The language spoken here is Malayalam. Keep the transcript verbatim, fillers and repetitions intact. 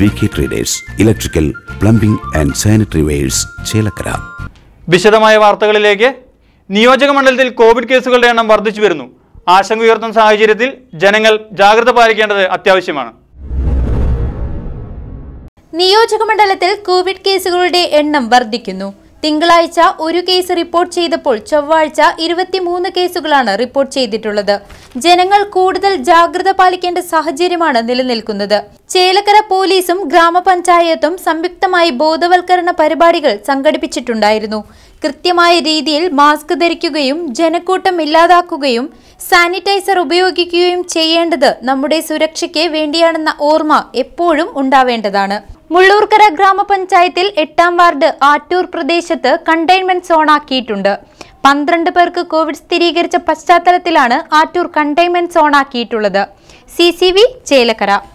V K Traders, Electrical, Plumbing and Sanitary Wares, Chelakara. Vishadamaya Varthakalilekku, Niyoja Mandathil Covid Kesukalude Ennam Vardhichu Varunnu. Ashanga Uyarthanna Sahacharyattil, Janangal Jagratha Palikkendathu Athyavashyamanu. Niyoja Mandalathil Covid Kesukalude Ennam Vardhikkunnu. തിങ്കളാഴ്ച ഒരു കേസ് റിപ്പോർട്ട് ചെയ്തപ്പോൾ ചൊവ്വാഴ്ച ഇരുപത്തിമൂന്ന് കേസുകളാണ് റിപ്പോർട്ട് ചെയ്തിട്ടുള്ളത്. ജനങ്ങൾ കൂടുതൽ ജാഗ്രത പാലിക്കേണ്ട സാഹചര്യമാണ് നിലനിൽക്കുന്നത്. ചേലക്കര പോലീസും ഗ്രാമപഞ്ചായത്തും സംയുക്തമായി ബോധവൽക്കരണ പരിപാടികൾ സംഘടിപ്പിച്ചിട്ടുണ്ടായിരുന്നു. കൃത്യമായ രീതിയിൽ മാസ്ക് ധരിക്കുകയും ജനക്കൂട്ടം ഇല്ലാതാക്കുകയും സാനിറ്റൈസർ ഉപയോഗിക്കുകയും ചെയ്യേണ്ടത് നമ്മുടെ സുരക്ഷയ്ക്ക് വേണ്ടിയാണെന്ന ഓർമ്മ എപ്പോഴും ഉണ്ടാവേണ്ടതാണ്. മുള്ളൂർക്കര ഗ്രാമപഞ്ചായത്തിൽ എട്ടാം വാർഡ് ആറ്റൂർ പ്രദേശത്ത് കണ്ടെയ്ൻമെന്റ് സോണാക്കിയിട്ടുണ്ട്. പന്ത്രണ്ട് പേർക്ക് കോവിഡ് സ്ഥിരീകരിച്ച പശ്ചാത്തലത്തിലാണ് ആറ്റൂർ കണ്ടെയ്ൻമെന്റ് സോണാക്കിയിട്ടുള്ളത്. C C V Chelakkara.